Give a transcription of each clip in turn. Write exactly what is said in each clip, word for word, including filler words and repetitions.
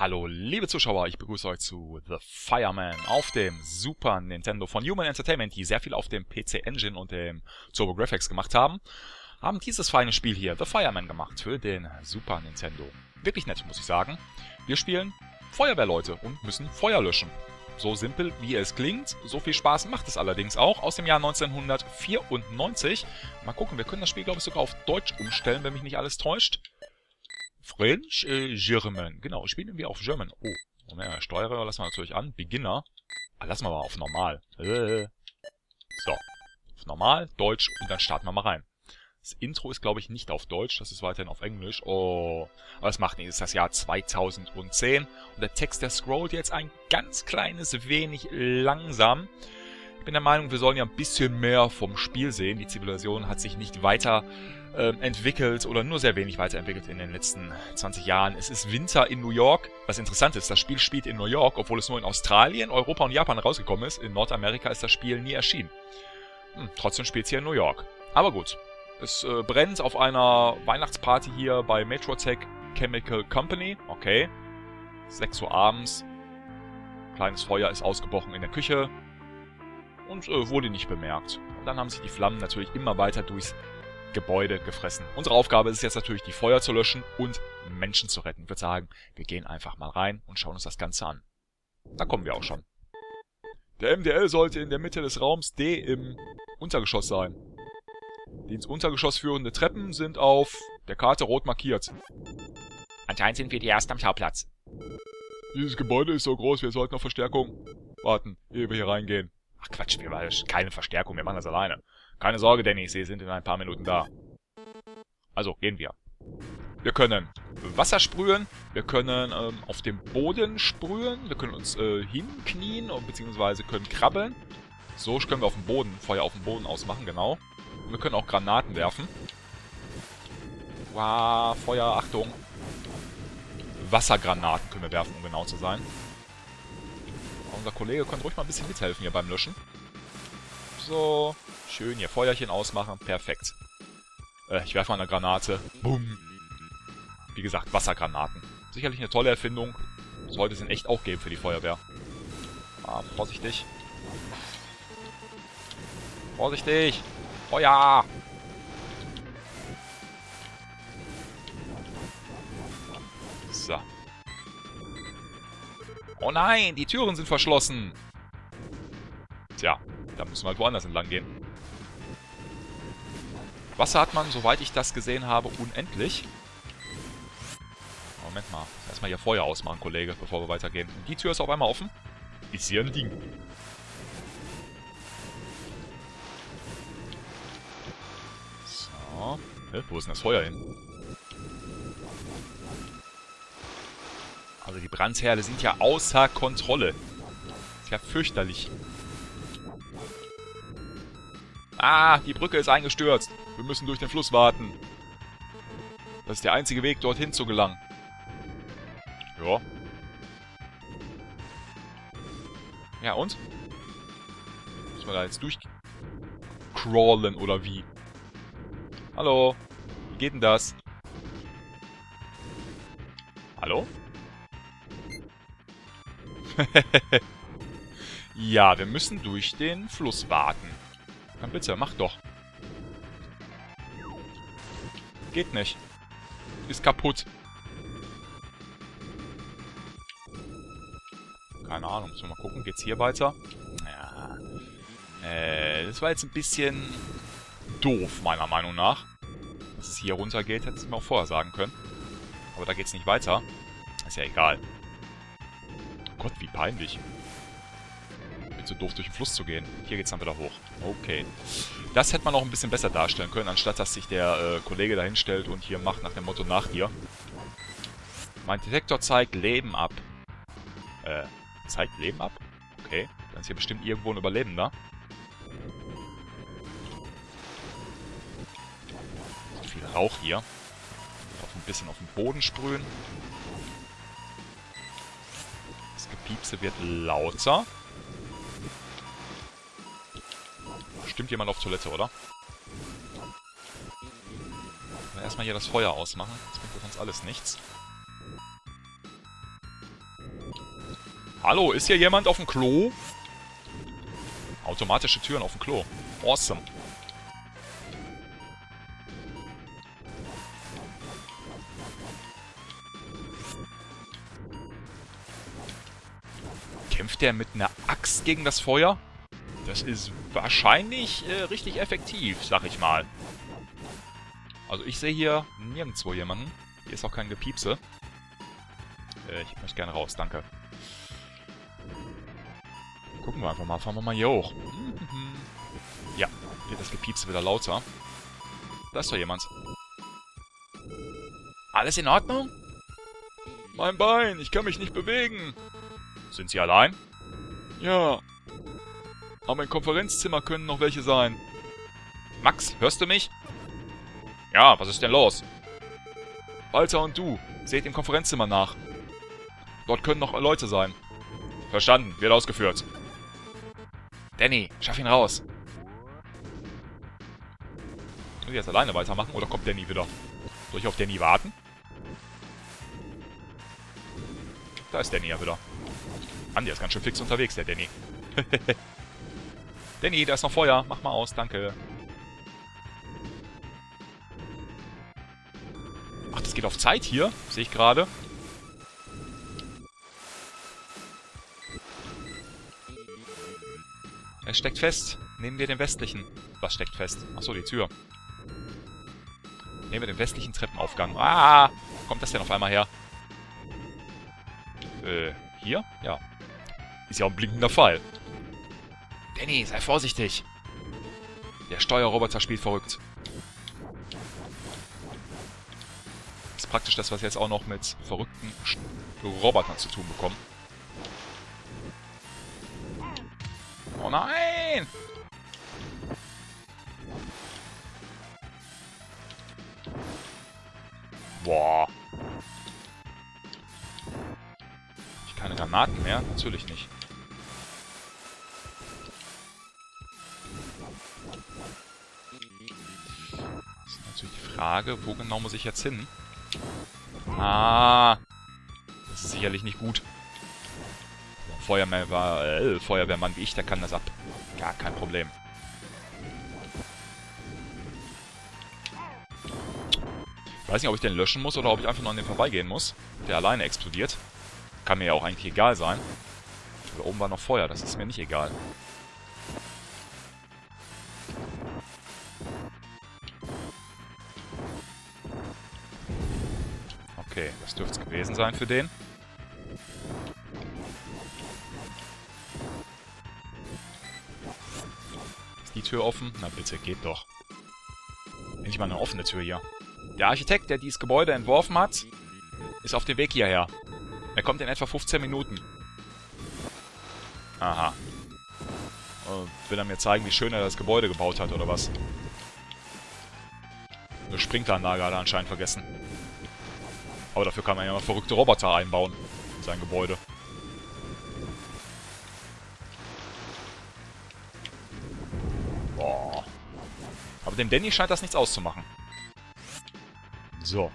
Hallo liebe Zuschauer, ich begrüße euch zu The Fireman auf dem Super Nintendo von Human Entertainment, die sehr viel auf dem P C Engine und dem Turbo Graphics gemacht haben, haben dieses feine Spiel hier, The Fireman, gemacht für den Super Nintendo. Wirklich nett, muss ich sagen. Wir spielen Feuerwehrleute und müssen Feuer löschen. So simpel, wie es klingt, so viel Spaß macht es allerdings auch, aus dem Jahr neunzehnhundertvierundneunzig. Mal gucken, wir können das Spiel, glaube ich, sogar auf Deutsch umstellen, wenn mich nicht alles täuscht. French, äh, German. Genau, spielen wir auf German. Oh, Moment, Steuerung lassen wir natürlich an. Beginner. Ah, lassen wir mal auf normal. Äh. So, auf normal, Deutsch und dann starten wir mal rein. Das Intro ist, glaube ich, nicht auf Deutsch, das ist weiterhin auf Englisch. Oh, aber das macht nichts, das ist das Jahr zweitausendzehn. Und der Text, der scrollt jetzt ein ganz kleines wenig langsam. Ich bin der Meinung, wir sollen ja ein bisschen mehr vom Spiel sehen. Die Zivilisation hat sich nicht weiter äh, entwickelt oder nur sehr wenig weiterentwickelt in den letzten zwanzig Jahren. Es ist Winter in New York. Was interessant ist, das Spiel spielt in New York, obwohl es nur in Australien, Europa und Japan rausgekommen ist. In Nordamerika ist das Spiel nie erschienen. Hm, trotzdem spielt es hier in New York. Aber gut, es äh, brennt auf einer Weihnachtsparty hier bei MetroTech Chemical Company. Okay, sechs Uhr abends. Kleines Feuer ist ausgebrochen in der Küche. Und äh, wurde nicht bemerkt. Und dann haben sich die Flammen natürlich immer weiter durchs Gebäude gefressen. Unsere Aufgabe ist es jetzt natürlich, die Feuer zu löschen und Menschen zu retten. Ich würde sagen, wir gehen einfach mal rein und schauen uns das Ganze an. Da kommen wir auch schon. Der M D L sollte in der Mitte des Raums D im Untergeschoss sein. Die ins Untergeschoss führende Treppen sind auf der Karte rot markiert. Anscheinend sind wir die Ersten am Schauplatz. Dieses Gebäude ist so groß, wir sollten auf Verstärkung warten, ehe wir hier reingehen. Ach Quatsch, wir brauchen keine Verstärkung, wir machen das alleine. Keine Sorge, Danny, sie sind in ein paar Minuten da. Also, gehen wir. Wir können Wasser sprühen, wir können ähm, auf dem Boden sprühen, wir können uns äh, hinknien, beziehungsweise können krabbeln. So können wir auf dem Boden, Feuer auf dem Boden ausmachen, genau. Und wir können auch Granaten werfen. Wow, Feuer, Achtung. Wassergranaten können wir werfen, um genau zu sein. Unser Kollege konnte ruhig mal ein bisschen mithelfen hier beim Löschen. So, schön hier Feuerchen ausmachen. Perfekt. Äh, ich werfe mal eine Granate. Bumm. Wie gesagt, Wassergranaten. Sicherlich eine tolle Erfindung. Sollte es in echt auch geben für die Feuerwehr. Ah, vorsichtig. Vorsichtig. Feuer. So. Oh nein, die Türen sind verschlossen. Tja, da müssen wir halt woanders entlang gehen. Wasser hat man, soweit ich das gesehen habe, unendlich. Moment mal, erstmal hier Feuer ausmachen, Kollege, bevor wir weitergehen. Und die Tür ist auf einmal offen. Ist hier ein Ding. So. Hä, wo ist denn das Feuer hin? Also die Brandherde sind ja außer Kontrolle. Ist ja fürchterlich. Ah, die Brücke ist eingestürzt. Wir müssen durch den Fluss warten. Das ist der einzige Weg, dorthin zu gelangen. Ja. Ja, und? Müssen wir da jetzt durchcrawlen oder wie? Hallo? Wie geht denn das? Hallo? Ja, wir müssen durch den Fluss warten. Dann bitte, mach doch. Geht nicht. Ist kaputt. Keine Ahnung, müssen wir mal gucken. Geht's hier weiter? Ja. Äh, das war jetzt ein bisschen doof, meiner Meinung nach. Dass es hier runter geht, hätte ich mir auch vorher sagen können. Aber da geht's nicht weiter. Ist ja egal. Gott, wie peinlich. Ich bin so doof, durch den Fluss zu gehen. Hier geht's dann wieder hoch. Okay. Das hätte man auch ein bisschen besser darstellen können, anstatt dass sich der äh, Kollege da hinstellt und hier macht nach dem Motto nach dir. Mein Detektor zeigt Leben ab. Äh, zeigt Leben ab? Okay. Dann ist hier bestimmt irgendwo ein Überlebender. So viel Rauch hier. Auch ein bisschen auf den Boden sprühen. Piepse wird lauter. Stimmt jemand auf Toilette, oder? Erstmal hier das Feuer ausmachen. Jetzt bringt das uns alles nichts. Hallo, ist hier jemand auf dem Klo? Automatische Türen auf dem Klo. Awesome. Kämpft der mit einer Axt gegen das Feuer? Das ist wahrscheinlich äh, richtig effektiv, sag ich mal. Also ich sehe hier nirgendwo jemanden. Hier ist auch kein Gepiepse. Äh, ich möchte gerne raus, danke. Gucken wir einfach mal, fahren wir mal hier hoch. Ja, wird das Gepiepse wieder lauter. Da ist doch jemand. Alles in Ordnung? Mein Bein, ich kann mich nicht bewegen. Sind Sie allein? Ja. Aber im Konferenzzimmer können noch welche sein. Max, hörst du mich? Ja, was ist denn los? Walter und du, seht im Konferenzzimmer nach. Dort können noch Leute sein. Verstanden, wird ausgeführt. Danny, schaff ihn raus. Können wir jetzt alleine weitermachen oder kommt Danny wieder? Soll ich auf Danny warten? Da ist Danny ja wieder. Mann, der ist ganz schön fix unterwegs, der Danny. Danny, da ist noch Feuer. Mach mal aus, danke. Ach, das geht auf Zeit hier. Sehe ich gerade. Er steckt fest. Nehmen wir den westlichen. Was steckt fest? Achso, die Tür. Nehmen wir den westlichen Treppenaufgang. Ah! Wo kommt das denn auf einmal her? Äh, hier? Ja. Ist ja auch ein blinkender Fall. Danny, sei vorsichtig. Der Steuerroboter spielt verrückt. Ist praktisch das, was wir jetzt auch noch mit verrückten Robotern zu tun bekommen. Oh nein! Boah. Ich keine Granaten mehr? Natürlich nicht. Frage, wo genau muss ich jetzt hin? Ah, das ist sicherlich nicht gut. Feuerwehrmann war, äh, Feuerwehrmann wie ich, der kann das ab. Gar kein Problem. Ich weiß nicht, ob ich den löschen muss oder ob ich einfach nur an dem vorbeigehen muss. Der alleine explodiert. Kann mir ja auch eigentlich egal sein. Da oben war noch Feuer, das ist mir nicht egal. Okay, das dürfte es gewesen sein für den. Ist die Tür offen? Na bitte, geht doch. Endlich mal eine offene Tür hier. Der Architekt, der dieses Gebäude entworfen hat, ist auf dem Weg hierher. Er kommt in etwa fünfzehn Minuten. Aha. Will er mir zeigen, wie schön er das Gebäude gebaut hat, oder was? Eine Sprinkleranlage hat er anscheinend vergessen. Aber dafür kann man ja mal verrückte Roboter einbauen in sein Gebäude. Boah. Aber dem Danny scheint das nichts auszumachen. So.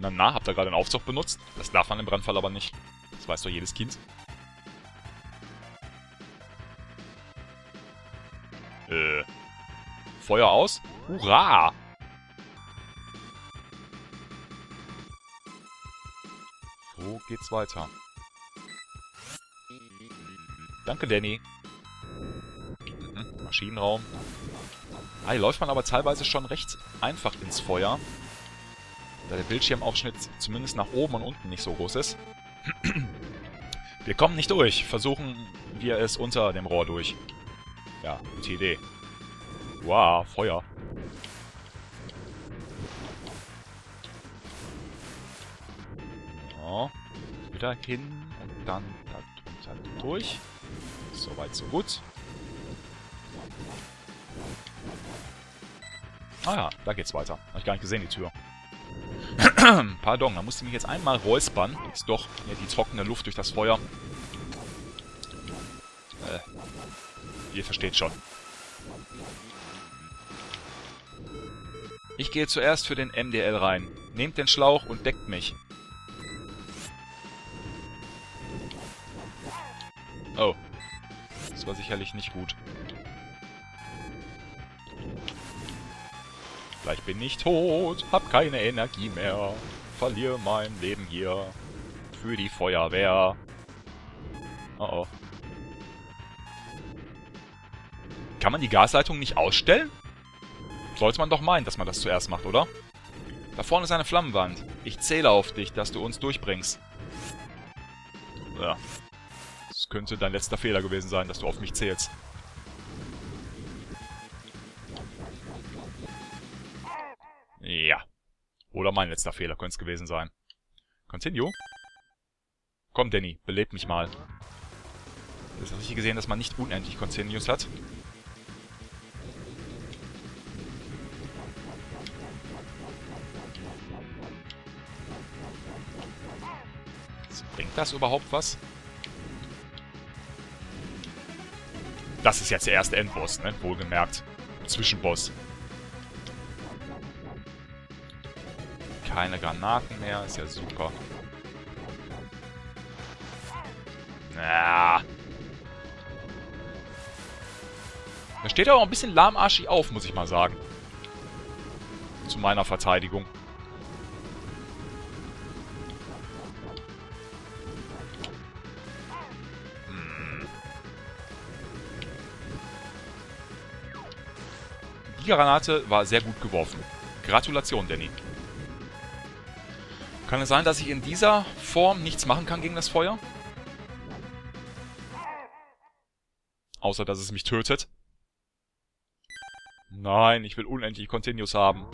Na na, habt ihr gerade einen Aufzug benutzt? Das darf man im Brandfall aber nicht. Das weiß doch jedes Kind. Äh. Feuer aus? Hurra! Wo geht's weiter? Danke, Danny. Mhm, Maschinenraum. Ah, hier läuft man aber teilweise schon recht einfach ins Feuer. Da der Bildschirmaufschnitt zumindest nach oben und unten nicht so groß ist. Wir kommen nicht durch. Versuchen wir es unter dem Rohr durch. Ja, gute Idee. Wow, Feuer. Wieder hin und dann da drunter durch. Soweit, so gut. Ah ja, da geht's weiter. Habe ich gar nicht gesehen, die Tür. Pardon, da musste ich mich jetzt einmal räuspern. Ist doch ja, die trockene Luft durch das Feuer. Äh, ihr versteht schon. Ich gehe zuerst für den M D L rein. Nehmt den Schlauch und deckt mich. Oh. Das war sicherlich nicht gut. Gleich bin ich tot, hab keine Energie mehr. Verliere mein Leben hier. Für die Feuerwehr. Oh oh. Kann man die Gasleitung nicht ausstellen? Sollte man doch meinen, dass man das zuerst macht, oder? Da vorne ist eine Flammenwand. Ich zähle auf dich, dass du uns durchbringst. Ja. Das könnte dein letzter Fehler gewesen sein, dass du auf mich zählst. Ja. Oder mein letzter Fehler könnte es gewesen sein. Continue. Komm, Danny, beleb mich mal. Das habe ich gesehen, dass man nicht unendlich Continues hat. Bringt das überhaupt was? Das ist jetzt der erste Endboss, ne? Wohlgemerkt. Zwischenboss. Keine Granaten mehr, ist ja super. Na. Da steht aber auch ein bisschen lahmarschig auf, muss ich mal sagen. Zu meiner Verteidigung. Die Granate war sehr gut geworfen. Gratulation, Danny. Kann es sein, dass ich in dieser Form nichts machen kann gegen das Feuer? Außer, dass es mich tötet. Nein, ich will unendlich Continues haben.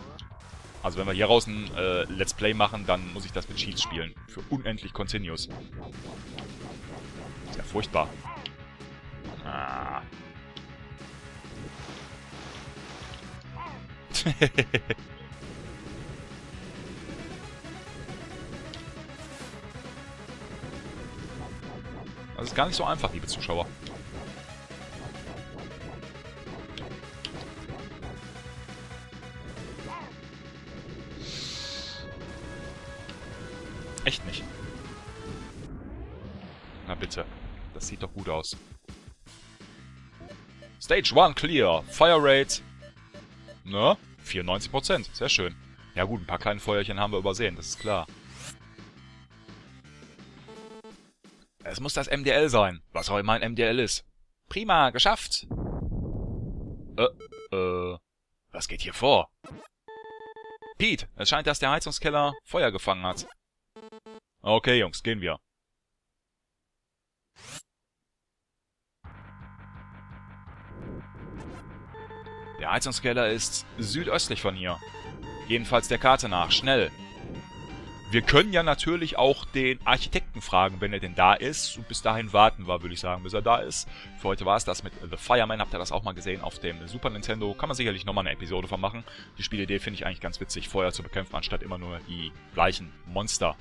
Also, wenn wir hier raus ein äh, Let's Play machen, dann muss ich das mit Cheats spielen. Für unendlich Continues. Ist ja furchtbar. Ah. Das ist gar nicht so einfach, liebe Zuschauer. Echt nicht. Na bitte. Das sieht doch gut aus. Stage eins clear. Fire Rate. Ne? vierundneunzig Prozent. Sehr schön. Ja gut, ein paar kleine Feuerchen haben wir übersehen, das ist klar. Es muss das M D L sein. Was auch immer ein M D L ist. Prima, geschafft! Äh, äh... Was geht hier vor? Pete, es scheint, dass der Heizungskeller Feuer gefangen hat. Okay, Jungs, gehen wir. Der Heizungskeller ist südöstlich von hier. Jedenfalls der Karte nach. Schnell. Wir können ja natürlich auch den Architekten fragen, wenn er denn da ist. Und bis dahin warten wir, würde ich sagen, bis er da ist. Für heute war es das mit The Fireman. Habt ihr das auch mal gesehen auf dem Super Nintendo? Kann man sicherlich nochmal eine Episode von machen. Die Spielidee finde ich eigentlich ganz witzig, Feuer zu bekämpfen, anstatt immer nur die gleichen Monster.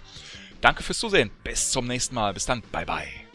Danke fürs Zusehen. Bis zum nächsten Mal. Bis dann. Bye, bye.